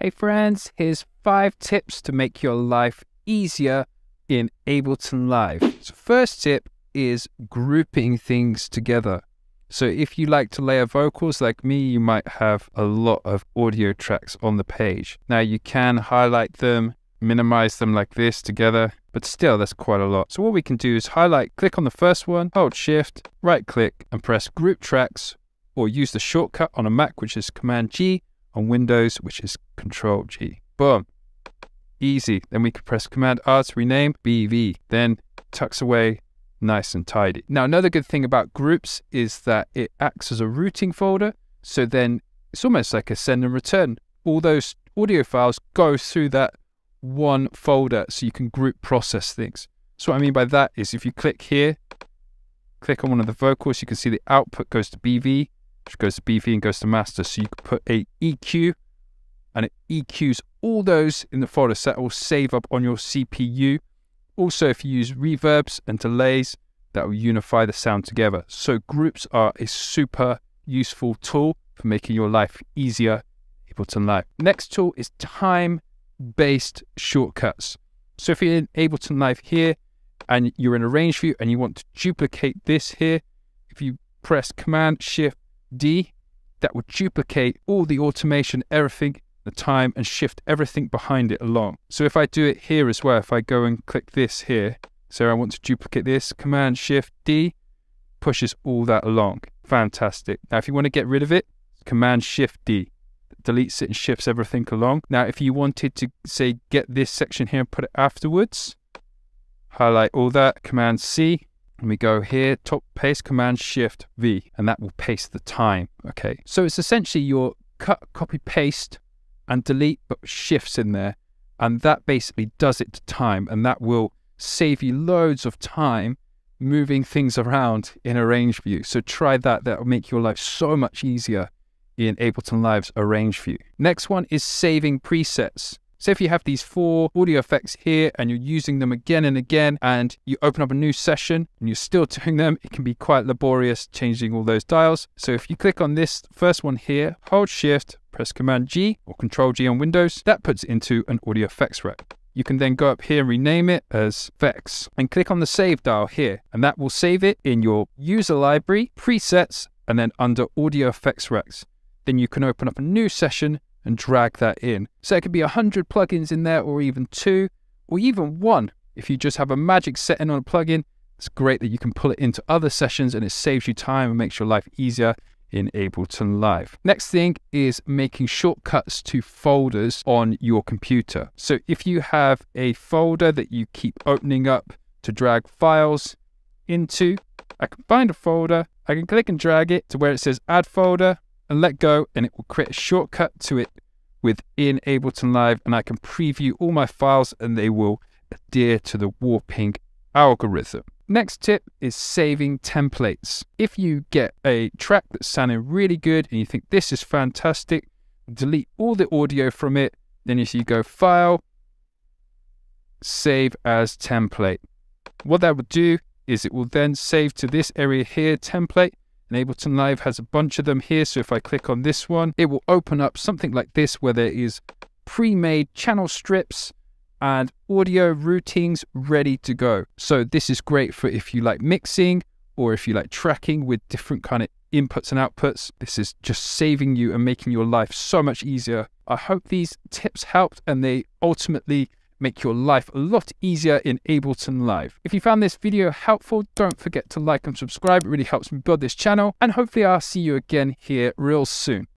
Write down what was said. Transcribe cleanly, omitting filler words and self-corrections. Hey friends, here's 5 tips to make your life easier in Ableton Live. So first tip is grouping things together. So if you like to layer vocals like me, you might have a lot of audio tracks on the page. Now you can highlight them, minimize them like this together, but still that's quite a lot. So what we can do is highlight, click on the first one, hold shift, right click and press group tracks, or use the shortcut on a Mac, which is Command G. On Windows, which is Control G. Boom, easy. Then we can press Command R to rename BV, then tucks away nice and tidy. Now another good thing about groups is that it acts as a routing folder, so then it's almost like a send and return. All those audio files go through that one folder, so you can group process things. So what I mean by that is if you click here, click on one of the vocals, you can see the output goes to BV, which goes to BV and goes to master. So you can put a EQ and it EQs all those in the folder, so that will save up on your CPU. Also, if you use reverbs and delays, that will unify the sound together. So groups are a super useful tool for making your life easier in Ableton Live. Next tool is time-based shortcuts. So if you're in Ableton Live here and you're in Arrange View and you want to duplicate this here, if you press Command-Shift-D, that would duplicate all the automation, everything, the time, and shift everything behind it along. So if I do it here as well, if I go and click this here, so I want to duplicate this, Command Shift D pushes all that along. Fantastic. Now if you want to get rid of it, Command Shift D deletes it and shifts everything along. Now if you wanted to say get this section here and put it afterwards, highlight all that, Command C, and we go here, top paste, Command Shift V, and that will paste the time. Okay, so it's essentially your cut, copy, paste, and delete, but shifts in there, and that basically does it to time, and that will save you loads of time moving things around in Arrange View. So try that; that will make your life so much easier in Ableton Live's Arrange View. Next one is saving presets. So if you have these 4 audio effects here and you're using them again and again, and you open up a new session and you're still doing them, it can be quite laborious changing all those dials. So if you click on this first one here, hold shift, press Command G or Control G on Windows, that puts it into an audio effects rack. You can then go up here and rename it as Vex and click on the save dial here, and that will save it in your user library, presets, and then under audio effects racks. Then you can open up a new session and drag that in. So it could be 100 plugins in there, or even 2, or even 1. If you just have a magic setting on a plugin, it's great that you can pull it into other sessions and it saves you time and makes your life easier in Ableton Live. Next thing is making shortcuts to folders on your computer. So if you have a folder that you keep opening up to drag files into, I can find a folder, I can click and drag it to where it says add folder, and let go, and it will create a shortcut to it within Ableton Live, and I can preview all my files and they will adhere to the warping algorithm. Next tip is saving templates. If you get a track that's sounding really good and you think this is fantastic, delete all the audio from it, then if you go file, save as template. What that would do is it will then save to this area here, template, and Ableton Live has a bunch of them here. So if I click on this one, it will open up something like this where there is pre-made channel strips and audio routings ready to go. So this is great for if you like mixing or if you like tracking with different kind of inputs and outputs. This is just saving you and making your life so much easier. I hope these tips helped and they ultimately make your life a lot easier in Ableton Live. If you found this video helpful, don't forget to like and subscribe. It really helps me build this channel, and hopefully I'll see you again here real soon.